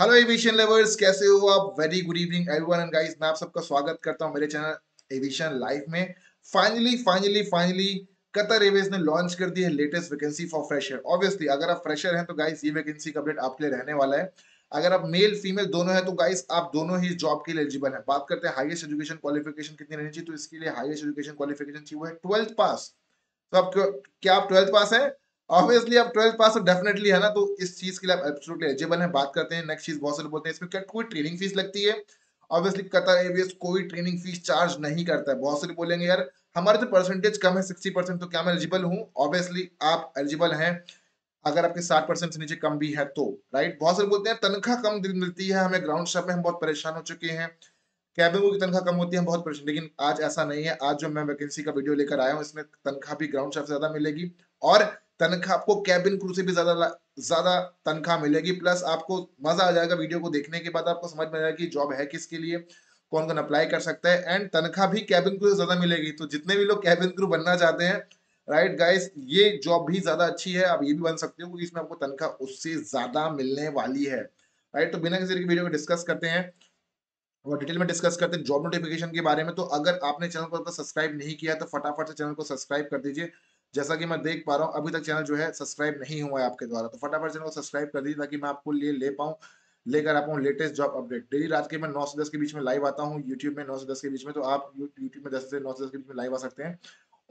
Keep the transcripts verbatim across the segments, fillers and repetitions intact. Hello aviation lovers, कैसे हो आप? Very good evening everyone and guys, मैं आप सबका स्वागत करता हूं मेरे चैनल एविएशन लाइफ में। Finally finally finally Qatar Airways ने लॉन्च कर दी है latest vacancy for fresher. Obviously अगर आप फ्रेशर हैं तो गाइस ये वैकेंसी का अपडेट आपके लिए रहने वाला है। अगर आप मेल फीमेल दोनों हैं तो गाइस आप दोनों ही जॉब के लिए एलिजिबल हैं। बात करते हैं हाईएस्ट एजुकेशन क्वालिफिकेशन कितनी रहनी चाहिए, तो इसके लिए हाईएस्ट एजुकेशन क्वालिफिकेशन चाहिए वो है ट्वेल्थ पास। तो आप क्या आप ट्वेल्थ पास हैं? ऑब्वियसली आप ट्वेल्थ पास डेफिनेटली है ना, तो इस चीज के लिए आप एब्सोल्युटली एलिजिबल हैं। बात करते हैं नेक्स्ट चीज, बहुत सारे बोलते हैं इसमें क्या कोई ट्रेनिंग फीस लगती है? ऑब्वियसली कतर एयरवेज कोई ट्रेनिंग फीस चार्ज नहीं करता है। बहुत सारे बोलेंगे यार हमारे तो परसेंटेज कम है साठ परसेंट, तो क्या मैं एलिजिबल हूँ? ऑब्वियसली आप एलिजिबल हैं अगर आपके साठ परसेंट से नीचे कम भी है तो, राइट। बहुत सारे बोलते हैं तनख्वाह कम मिलती है हमें, ग्राउंड स्टाफ में हम बहुत परेशान हो चुके हैं, कैबिन की तनख्वाह कम होती है, हम बहुत परेशान। लेकिन आज ऐसा नहीं है। आज जो मैं वैकेंसी का वीडियो लेकर आया हूँ इसमें तनख्वाह भी ग्राउंड स्टाफ से ज्यादा मिलेगी और तनख्वाह आपको कैबिन क्रू से भी ज्यादा ज्यादा तनख्वाह मिलेगी। प्लस आपको मजा आ जाएगा वीडियो को देखने के बाद, आपको समझ में आएगा कि जॉब है किसके लिए, कौन कौन अप्लाई कर सकता है, एंड तनख्वाह भी कैबिन क्रू से ज्यादा मिलेगी। तो जितने भी लोग कैबिन क्रू बनना चाहते हैं, राइट गाइस, ये जॉब भी ज्यादा अच्छी है, आप ये भी बन सकते हो क्योंकि इसमें आपको तनख्वाह उससे ज्यादा मिलने वाली है, राइट। तो बिना किसी वीडियो को डिस्कस करते हैं और डिटेल में डिस्कस करते हैं जॉब नोटिफिकेशन के बारे में। तो अगर आपने चैनल को सब्सक्राइब नहीं किया तो फटाफट से चैनल को सब्सक्राइब कर दीजिए। जैसा कि मैं देख पा रहा हूँ अभी तक चैनल जो है सब्सक्राइब नहीं हुआ है आपके द्वारा, तो फटाफट चैनल को सब्सक्राइब कर दीजिए ताकि मैं आपको लिए ले पाऊँ लेकर आप लेटेस्ट जॉब अपडेट। डेली रात के मैं नौ से दस के बीच में लाइव आता हूँ यूट्यूब में, नौ से दस के बीच में, तो आप यूट्यूब में दस से नौ से दस के बीच में लाइव आ सकते हैं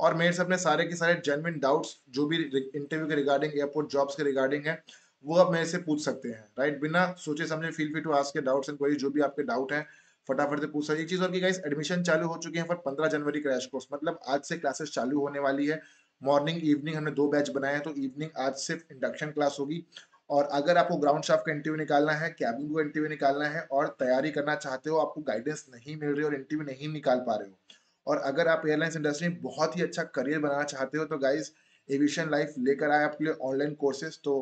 और मेरे से अपने सारे के सारे जेन्युइन डाउट्स जो भी इंटरव्यू के रिगार्डिंग, एयरपोर्ट जॉब्स के रिगार्डिंग है, वो आप मेरे से पूछ सकते हैं, राइट। बिना सोचे समझे feel free to ask your doubts and queries, जो भी आपके डाउट है फटाफट से पूछ सकते। एक चीज और कि गाइस एडमिशन चालू हो चुके हैं फॉर पंद्रह जनवरी क्रैश कोर्स, मतलब आज से क्लासेस चालू होने वाली है। मॉर्निंग इवनिंग हमने दो बैच बनाए हैं, तो इवनिंग आज सिर्फ इंडक्शन क्लास होगी। और अगर आपको ग्राउंड स्टाफ का इंटरव्यू निकालना है, कैबिन का इंटरव्यू निकालना है और तैयारी करना चाहते हो, आपको गाइडेंस नहीं मिल रही और इंटरव्यू नहीं निकाल पा रहे हो, और अगर आप एयरलाइंस इंडस्ट्री में बहुत ही अच्छा करियर बनाना चाहते हो, तो गाइज एविएशन लाइफ लेकर आए आपके लिए ऑनलाइन कोर्सेज। तो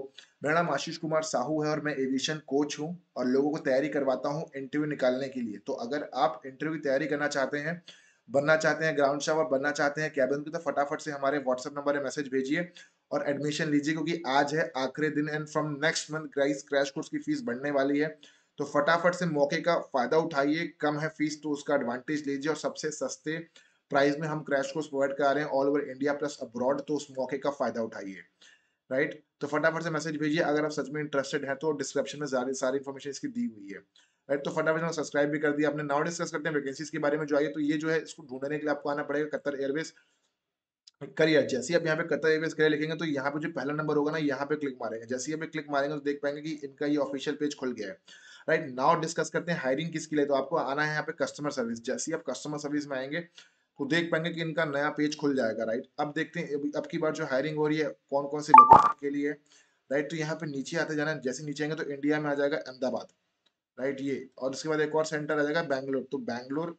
मेरा नाम आशीष कुमार साहू है और मैं एविएशन कोच हूँ और लोगों को तैयारी करवाता हूँ इंटरव्यू निकालने के लिए। तो अगर आप इंटरव्यू की तैयारी करना चाहते हैं, बनना चाहते हैं ग्राउंड स्टाफ और बनना चाहते हैं कैबिन की, तो फटाफट से हमारे व्हाट्सएप नंबर पर मैसेज भेजिए और एडमिशन लीजिए क्योंकि आज है आखिरी दिन and from next month guys crash course की फीस बढ़ने वाली है। तो फटाफट से मौके का फायदा उठाइए, कम है फीस तो उसका एडवांटेज लीजिए और सबसे सस्ते प्राइस में हम क्रैश कोर्स प्रोवाइड करा रहे हैं all over India plus abroad, तो उस मौके का फायदा उठाइए, राइट। तो फटाफट से मैसेज भेजिए अगर आप सच में इंटरेस्टेड हैं तो, डिस्क्रिप्शन में सारी सारी इन्फॉर्मेशन इसकी दी हुई है, राइट। तो फटाफट से सब्सक्राइब भी कर दिया आपने। नाउ डिस्कस करते हैं वैकेंसीज के बारे में जो आई है। तो ये जो है इसको ढूंढने के लिए आपको आना पड़ेगा कतर एयरवेज करियर। जैसे आप यहाँ पे कतर एयरवेज करियर लिखेंगे तो यहाँ पे जो पहला नंबर होगा ना, यहाँ पे क्लिक मारेंगे। जैसे ही आप क्लिक मारेंगे तो देख पाएंगे कि इनका ये ऑफिशियल पेज खुल गया है, राइट। नाउ डिस्कस करते हैं हायरिंग किसके लिए। तो आपको आना है यहाँ पे कस्टमर सर्विस। जैसे ही आप कस्टमर सर्विस में आएंगे तो देख पाएंगे कि इनका नया पेज खुल जाएगा, राइट। अब देखते हैं अब की बार जो हायरिंग हो रही है कौन कौन से लोकेशन के लिए, राइट। तो यहाँ पे नीचे आते जाना, जैसे नीचे आएंगे तो इंडिया में आ जाएगा अहमदाबाद, राइट ये, और उसके बाद एक और सेंटर आ जाएगा बैंगलोर। तो बैंगलोर,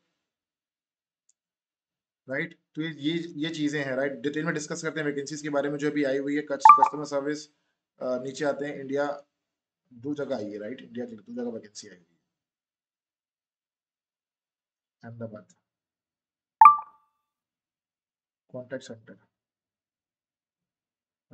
राइट, तो ये ये चीजें हैं, राइट। डिटेल में डिस्कस करते हैं वैकेंसीज के बारे में जो अभी आई हुई है। कस्टमर सर्विस नीचे आते हैं, इंडिया दो जगह आई है, राइट, इंडिया के दो जगह वैकेंसी आई हुई है, Ahmedabad contact centre,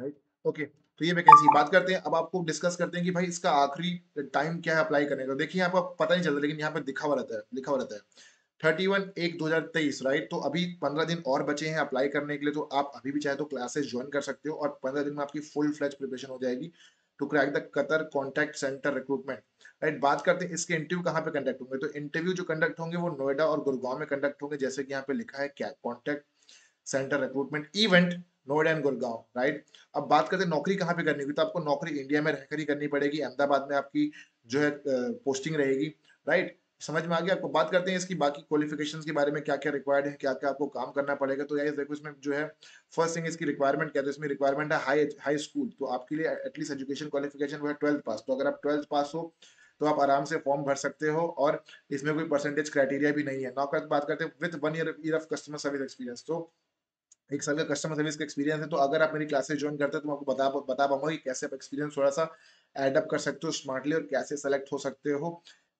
right, okay. तो ये वैकेंसी बात करते हैं। अब आपको डिस्कस करते हैं कि भाई इसका आखिरी टाइम क्या है अप्लाई करने का। देखिए यहाँ पर पता नहीं चलता लेकिन यहाँ पे दिखा हुआ रहता है, लिखा हुआ रहता है इकतीस एक दो हज़ार तेईस, राइट। तो अभी पंद्रह दिन और बचे हैं अप्लाई करने के लिए, तो आप अभी भी चाहे तो क्लासेस ज्वाइन कर सकते हो और पंद्रह दिन में आपकी फुल फ्लैश प्रिपरेशन हो जाएगी to crack the Qatar contact centre recruitment, right. बात करते हैं इसके इंटरव्यू कहाँ पे कंडक्ट होंगे। तो इंटरव्यू जो कंडक्ट होंगे वो नोएडा और गुड़गांव में कंडक्ट होंगे, जैसे कि यहाँ पे लिखा है क्या contact centre recruitment event Noida and Gurgaon, right. अब बात करते हैं नौकरी कहाँ पे करनी होगी। तो आपको नौकरी इंडिया में रहकर ही करनी पड़ेगी, अहमदाबाद में आपकी जो है पोस्टिंग रहेगी, राइट, समझ में आ गया आपको। बात करते हैं इसकी बाकी क्वालिफिकेशंस के बारे में, क्या क्या रिक्वायर्ड है, क्या क्या आपको काम करना पड़ेगा। तो गाइस देखो इसमें जो है फर्स्ट थिंग इसकी रिक्वायरमेंट क्या है। तो इसमें रिक्वायरमेंट है हाई हाई स्कूल। तो आपके लिए एटलीस्ट एजुकेशन क्वालिफिकेशन वो है ट्वेल्थ पास। तो अगर आप ट्वेल्थ पास हो तो आप आराम से फॉर्म भर सकते हो और इसमें कोई परसेंटेज क्राइटेरिया भी नहीं है। नौ का बात करते हैं with one year of customer service experience. तो एक साल का कस्टमर सर्विस का एक्सपीरियंस है। तो अगर आप मेरी क्लासेस ज्वाइन करते हैं तो मैं आपको बता बता पाऊंगा कि कैसे आप एक्सपीरियंस थोड़ा सा एडअप कर सकते हो स्मार्टली और कैसे सेलेक्ट हो सकते हो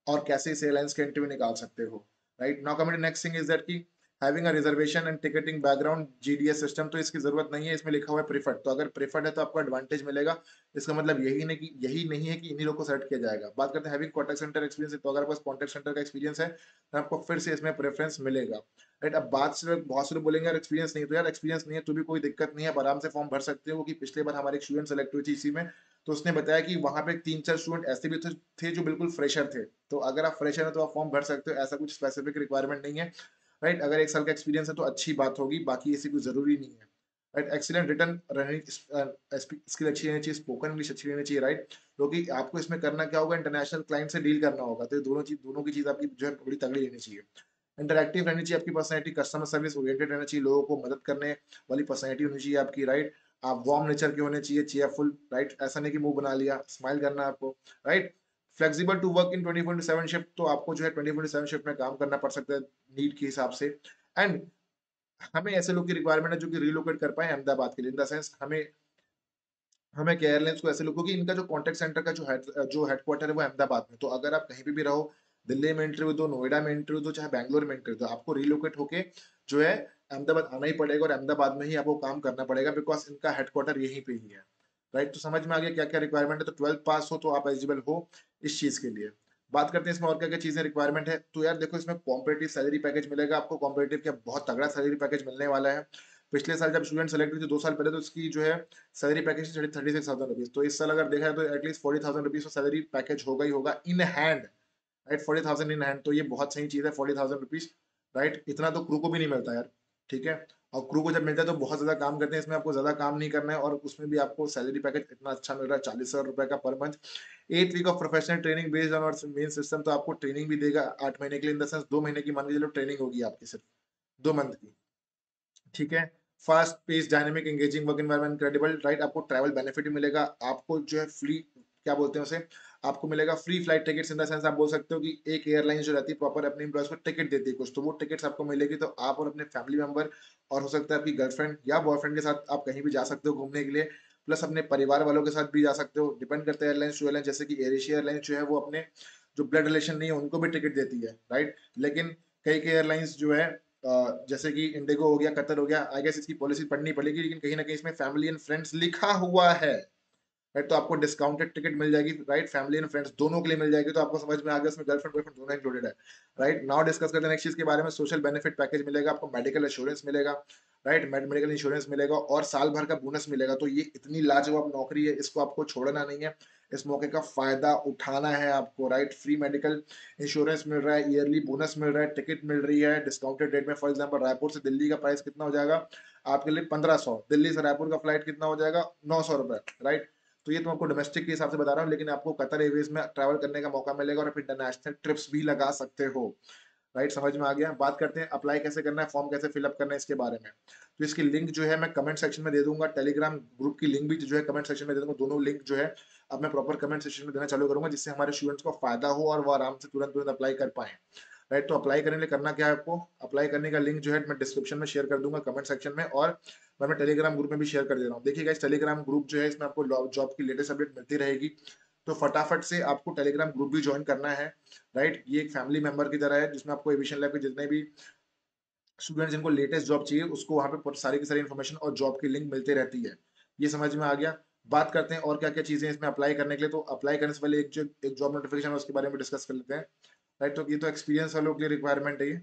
और कैसे इस एयरलाइंस के इंटरव्यू निकाल सकते हो, right. Now coming next thing is that कि having a reservation and ticketing background GDS system, तो इसकी जरूरत नहीं है, इसमें लिखा हुआ है प्रीफर्ड, तो अगर प्रीफर्ड है तो आपको एडवांटेज मिलेगा। इसका मतलब यही नहीं कि यही नहीं है कि इन्हीं लोग को सेलेक्ट किया जाएगा। बात करते हैं हैविंग कॉन्टैक्ट सेंटर एक्सपीरियंस, तो अगर आपके पास कॉन्टैक्ट सेंटर का एक्सपीरियंस है तो आपको फिर से इसमें प्रेफरेंस मिलेगा। राइट, अब बात से बहुत से लोग बोलेंगे यार एक्सपीरियंस नहीं, तो यार एक्सपीरियंस नहीं है तो भी कोई दिक्कत नहीं है, आप आराम से फॉर्म भर सकते हो। कि पिछले बार हमारे एक स्टूडेंट सेलेक्ट हुई थी इसी में, तो उसने बताया कि वहाँ पे तीन चार स्टूडेंट ऐसे भी थे जो बिल्कुल फ्रेशर थे, तो अगर आप फ्रेशर हैं तो आप फॉर्म भर सकते हो, ऐसा कुछ स्पेसिफिक रिक्वायरमेंट नहीं है। राइट, अगर एक साल का एक्सपीरियंस है तो अच्छी बात होगी, बाकी ऐसी कोई जरूरी नहीं है। राइट, एक्सीलेंट रिटर्न स्किल अच्छी रहनी चाहिए, स्पोकन इंग्लिश अच्छी रहनी चाहिए। राइट, क्योंकि आपको इसमें करना क्या होगा, इंटरनेशनल क्लाइंट से डील करना होगा, तो दोनों चीज दोनों की चीज़ आपकी जो है बड़ी तगड़ी रहनी चाहिए। इंटरैक्टिव रहनी चाहिए आपकी पर्सनैलिटी, कस्टमर सर्विस ओरिएंटेड रहना चाहिए, लोगों को मदद करने वाली पर्सनैलिटी होनी चाहिए आपकी। राइट, आप वार्म नेचर के होने चाहिए, चेयरफुल। राइट, ऐसा नहीं कि मुंह बना लिया, स्माइल करना आपको। Right, flexible to work in twenty four into seven shift, तो आपको जो है twenty four into seven shift में काम करना पड़ सकता है नीड के हिसाब से। एंड हमें ऐसे लोग की रिक्वायरमेंट है जो कि रिलोकेट कर पाए अहमदाबाद के लिए, इन द सेंस हमें हमें एयरलाइंस को ऐसे लोगों की इनका जो कॉन्टैक्ट सेंटर का जो हेड जो हेडक्वार्टर है वो अहमदाबाद में, तो अगर आप कहीं पे भी रहो, दिल्ली में इंटरव्यू दो, नोएडा में इंटरव्यू दो, चाहे बैंगलोर में इंटरव्यू दो, आपको रिलोकेट होके जो है अहमदाबाद आना ही पड़ेगा और अहमदाबाद में ही आपको काम करना पड़ेगा, बिकॉज इनका हेडक्वार्टर यहीं पे ही है। राइट, तो समझ में आ गया क्या क्या रिक्वायरमेंट है, तो ट्वेल्थ पास हो तो आप एलिजिबल हो इस चीज के लिए। बात करते हैं इसमें और क्या क्या चीजें रिक्वायरमेंट है, तो यार देखो इसमें कॉम्पिटिटिव सैलरी पैकेज मिलेगा आपको, कॉम्पिटिटिव क्या बहुत तगड़ा सैलरी पैकेज मिलने वाला है। पिछले साल जब स्टूडेंट सेलेक्ट हुई थी दो साल पहले, तो उसकी जो है salary package thirty six thousand rupees, तो इस साल अगर देखा है तो एटलीस्ट फोर्टी थाउजेंड रुपीज तो सैलरी पैकेज होगा ही होगा in hand. Right, forty thousand in hand, तो ये बहुत सही चीज है, फोर्टी थाउजेंड रुपीज। राइट, इतना तो क्रू को भी नहीं मिलता यार, ठीक है, और क्रू को जब मिलता है तो बहुत ज्यादा काम करते हैं, इसमें आपको ज्यादा काम नहीं करना है और उसमें भी आपको सैलरी पैकेज इतना अच्छा मिल रहा है चालीस हजार रुपए का per month. Eight week of professional training based on our main system, तो आपको ट्रेनिंग भी देगा आठ महीने के लिए, इन द सेंस दो महीने की मान के चलो ट्रेनिंग होगी आपकी सिर्फ दो मंथ की, ठीक है। Fast pace dynamic engaging work environment incredible. Right, आपको ट्रैवल बेनिफिट मिलेगा, आपको जो है फ्री क्या बोलते हैं उसे, आपको मिलेगा free flight tickets, in the sense आप बोल सकते हो कि एक एयरलाइन जो रहती है प्रॉपर अपने एम्प्लॉयज को टिकट देती है कुछ, तो वो टिकट्स आपको मिलेगी, तो आप और अपने फैमिली मेंबर और हो सकता है आपकी गर्लफ्रेंड या बॉयफ्रेंड के साथ आप कहीं भी जा सकते हो घूमने के लिए, प्लस अपने परिवार वालों के साथ भी जा सकते हो। डिपेंड करता है एयरलाइंस टू एयरलाइन, जैसे कि एयरएशिया एयरलाइंस जो है वो अपने जो ब्लड रिलेशन नहीं है उनको भी टिकट देती है। राइट, लेकिन कई कई एयरलाइंस जो है जैसे कि इंडिगो हो गया, कतर हो गया, आई गेस इसकी पॉलिसी पढ़नी पड़ेगी, लेकिन कहीं ना कहीं इसमें फैमिली एंड फ्रेंड्स लिखा हुआ है। राइट, तो आपको डिस्काउंटेड टिकट मिल जाएगी। राइट, फैमिली एंड फ्रेंड्स दोनों के लिए मिल जाएगी, तो आपको समझ में आ गया इसमें गर्लफ्रेंड बॉयफ्रेंड दोनों इंक्लूडेड है। राइट, नाउ डिस्कस करते हैं नेक्स्ट चीज के बारे में, सोशल बेनिफिट पैकेज मिलेगा आपको, मेडिकल इंश्योरेंस मिलेगा। राइट, मेडिकल इंश्योरेंस मिलेगा और साल भर का बोनस मिलेगा, तो ये इतनी लाजवाब नौकरी है, इसको आपको छोड़ना नहीं है, इस मौके का फायदा उठाना है आपको। राइट, फ्री मेडिकल इंश्योरेंस मिल रहा है, ईयरली बोनस मिल रहा है, टिकट मिल रही है डिस्काउंटेड रेट में। फॉर एग्जाम्पल रायपुर से दिल्ली का प्राइस कितना हो जाएगा आपके लिए पंद्रह सौ, दिल्ली से रायपुर का फ्लाइट कितना हो जाएगा नौ सौ रुपए। राइट, तो ये तो आपको डोमेस्टिक के हिसाब से बता रहा हूँ, लेकिन आपको कतर एयरवेज में ट्रैवल करने का मौका मिलेगा और आप इंटरनेशनल ट्रिप्स भी लगा सकते हो। राइट, समझ में आ गया। बात करते हैं अप्लाई कैसे करना है, फॉर्म कैसे फिलअप करना है इसके बारे में, तो इसकी लिंक जो है मैं कमेंट सेक्शन में दे दूंगा, टेलीग्राम ग्रुप की लिंक भी जो है कमेंट सेक्शन में दे दूंगा, दोनों लिंक जो है अब मैं प्रॉपर कमेंट सेक्शन में देना चालू करूंगा, जिससे हमारे स्टूडेंट्स को फायदा हो और वो आराम से तुरंत तुरंत अप्लाई कर पाए। राइट, तो अप्लाई करने के लिए करना क्या है आपको, अप्लाई करने का लिंक जो है मैं डिस्क्रिप्शन में शेयर कर दूंगा, कमेंट सेक्शन में, और मैं टेलीग्राम ग्रुप में भी शेयर कर दे रहा हूँ। देखिए गाइस, टेलीग्राम ग्रुप जो है इसमें आपको जॉब की लेटेस्ट अपडेट मिलती रहेगी, तो फटाफट से आपको टेलीग्राम ग्रुप भी ज्वाइन करना है। राइट, ये एक फैमिली मेंबर की तरह है, जिसमें आपको एविएशन लाइफ के जितने भी स्टूडेंट्स जिनको लेटेस्ट जॉब चाहिए उसको वहाँ पे सारी की सारी इन्फॉर्मेशन और जॉब की लिंक मिलती रहती है। ये समझ में आ गया। बात करते हैं और क्या क्या चीजें इसमें अप्लाई करने के लिए, तो अप्लाई करने से पहले एक जो एक जॉब नोटिफिकेशन है उसके बारे में डिस्कस कर लेते हैं। राइट, तो ये तो एक्सपीरियंस वालों के लिए रिक्वायरमेंट है,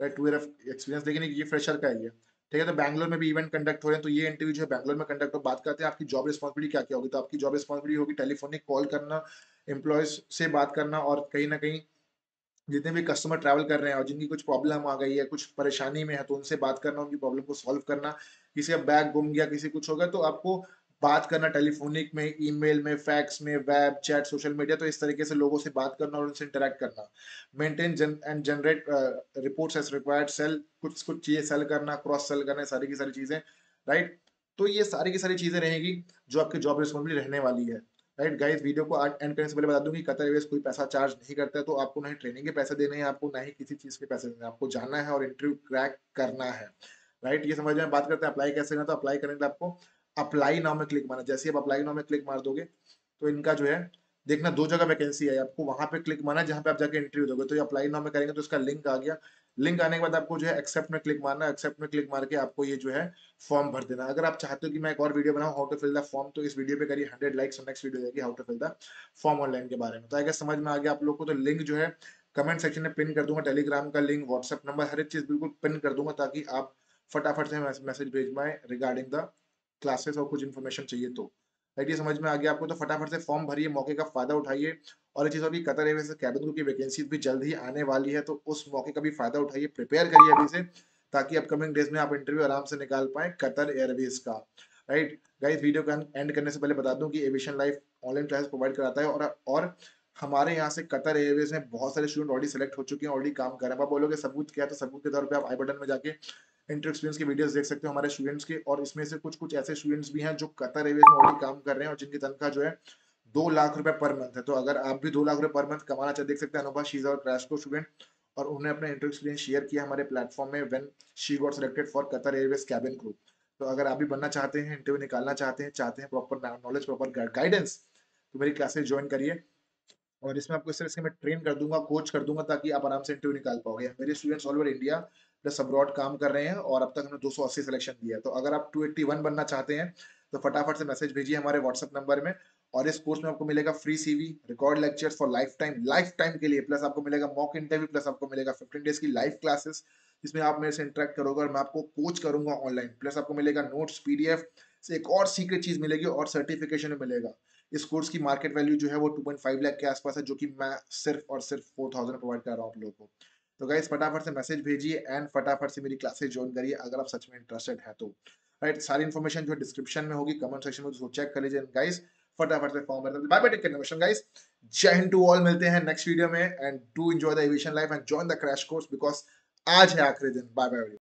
right, two year of experience, लेकिन ये फ्रेशर का ही है, ठीक है। तो बैंगलोर में भी इवेंट कंडक्ट हो रहे हैं, तो ये इंटरव्यू जो है बैंगलोर में कंडक्ट हो। बात करते हैं आपकी जॉब रिस्पॉन्सिबिलिटी क्या क्या होगी, तो आपकी जॉब रिस्पॉन्सिबिलिटी होगी टेलीफोनिक कॉल करना, एम्प्लॉयज से बात करना, और कहीं ना कहीं जितने भी कस्टमर ट्रैवल कर रहे हैं और जिनकी कुछ प्रॉब्लम आ गई है, कुछ परेशानी में है, तो उनसे बात करना, उनकी प्रॉब्लम को सॉल्व करना। किसी का बैग गुम गया, किसी कुछ हो गया, तो आपको बात करना टेलीफोनिक में, ईमेल में, फैक्स में, वेब चैट, सोशल मीडिया, तो इस तरीके से लोगों से बात करना और उनसे इंटरेक्ट करना। Maintain and generate reports as required, cell कुछ कुछ चीजें सेल करना, क्रॉस सेल करना, सारी की सारी चीजें। राइट, तो ये सारी की सारी चीजें रहेगी जो आपकी जॉब रिस्पॉन्सिबिलिटी रहने वाली है। राइट गाइस, वीडियो को एंड करने से पहले बता दूं कि कतर एयरवेज कोई पैसा चार्ज नहीं करता है, तो आपको ना ही ट्रेनिंग के पैसे देने हैं, आपको ना ही किसी चीज के पैसे देने हैं, आपको जाना है और इंटरव्यू क्रैक करना है। राइट, ये समझ में। बात करते हैं अप्लाई कैसे करना, तो अप्लाई करने के लिए आपको अप्लाई नाउ में क्लिक मारना। जैसे आप अप्लाई नाउ में क्लिक मार दोगे तो इनका जो है देखना दो जगह वैकेंसी है, आपको वहां पे क्लिक मारना है जहां पे आप जाके एंट्री हो जाओगे। तो ये अप्लाई नाउ में करेंगे तो इसका लिंक आ गया। लिंक आने के बाद आपको जो है एक्सेप्ट में क्लिक मारना है, एक्सेप्ट में क्लिक मार के आपको ये जो है फॉर्म भर देना। अगर आप चाहते हो कि मैं एक और वीडियो बनाऊं how to fill the form, तो इस वीडियो पे करिए हंड्रेड लाइक्स और नेक्स्ट वीडियो जाएगी how to fill the form online के बारे में। तो आगे समझ में आ गया आप लोग को, तो लिंक जो है कमेंट सेक्शन में पिन कर दूंगा, टेलीग्राम का लिंक, व्हाट्सएप नंबर, हर एक चीज बिल्कुल पिन कर दूंगा ताकि आप फटाफट से मैसेज भेज पाए रिगार्डिंग द क्लासेस और कुछ इन्फॉर्मेशन चाहिए तो। राइट, ये समझ में आ गया आपको, तो फटाफट से फॉर्म भरिए, मौके का फायदा उठाइए। और ये चीज़ होगी कतर एयरवेज से कैबिन क्रू की वैकेंसी भी जल्द ही आने वाली है, तो उस मौके का भी फायदा उठाइए, प्रिपेयर करिए अभी से ताकि अपकमिंग डेज में आप इंटरव्यू आराम से निकाल पाए कतर एयरवेज का। राइट गाइस, वीडियो का एंड करने से पहले बता दूं कि aviation life online classes provide कराता है और और हमारे यहाँ से कतर एयरवेज में बहुत सारे स्टूडेंट ऑलरेडी सेलेक्ट हो चुके हैं, ऑलरेडी काम कर रहे हैं। आप बोलोगे सबूत क्या, तो सबूत के तौर पे आप आई बटन में जाके इंटर एक्सपीरियंस के वीडियोस देख सकते हो हमारे स्टूडेंट्स के। और इसमें से कुछ कुछ ऐसे स्टूडेंट्स भी हैं जो कतर एयरवेज में ऑलरेडी काम कर रहे हैं और जिनकी तनख्वाह जो है दो लाख रुपए पर मंथ है। तो अगर आप भी दो लाख रुपए पर मंथ कमाना चाहते, देख सकते हैं अनुभा शीजा और क्रैश को स्टूडेंट, और उन्होंने अपना इंटर एक्सपीरियंस शेयर किया हमारे प्लेटफॉर्म में when she got selected for Qatar Airways cabin crew. तो अगर आप भी बनना चाहते हैं, इंटरव्यू निकालना चाहते हैं, चाहते हैं प्रॉपर नॉलेज, प्रॉपर गाइडेंस, तो मेरी क्लासेस ज्वाइन करिए। और इसमें आपको इस तरह से मैं ट्रेन कर दूंगा, कोच कर दूंगा ताकि आप आराम से इंटरव्यू निकाल पाओगे। मेरे students all over India plus abroad काम कर रहे हैं और अब तक हमने दो सौ अस्सी सिलेक्शन दिया है। तो अगर आप दो सौ इक्यासी बनना चाहते हैं तो फटाफट से मैसेज भेजिए हमारे व्हाट्सएप नंबर में। और इस कोर्स में आपको मिलेगा free CV, record lectures for lifetime, lifetime के लिए, प्लस आपको मिलेगा मॉक इंटरव्यू, प्लस आपको मिलेगा फिफ्टीन डेज की लाइव क्लासेस जिसमें आप मेरे से इंटरेक्ट करोगे और मैं आपको कोच करूंगा ऑनलाइन, प्लस आपको मिलेगा नोट्स, पीडीएफ से एक और सीक्रेट चीज मिलेगी और सर्टिफिकेशन मिलेगा। इस कोर्स की मार्केट वैल्यू जो है वो दो पॉइंट पाँच लाख के आसपास है, जो कि मैं सिर्फ और सिर्फ चार हज़ार प्रोवाइड कर रहा हूँ आप लोगों को। तो गाइस फटाफट से मैसेज भेजिए एंड फटाफट से मेरी क्लासेस ज्वाइन करिए अगर आप सच में इंटरेस्टेड है तो। राइट, सारी इन्फॉर्मेशन जो डिस्क्रिप्शन में होगी, कमेंट सेक्शन में तो चेक कर लीजिए गाइस, फटाफट से फॉर्म भरते हैं। बाय बाय, टेक केयर नमस्कार गाइस, जय हिंद टू ऑल, मिलते हैं नेक्स्ट वीडियो में and do enjoy the aviation life and join the crash course because आज है आखिरी दिन। Bye bye.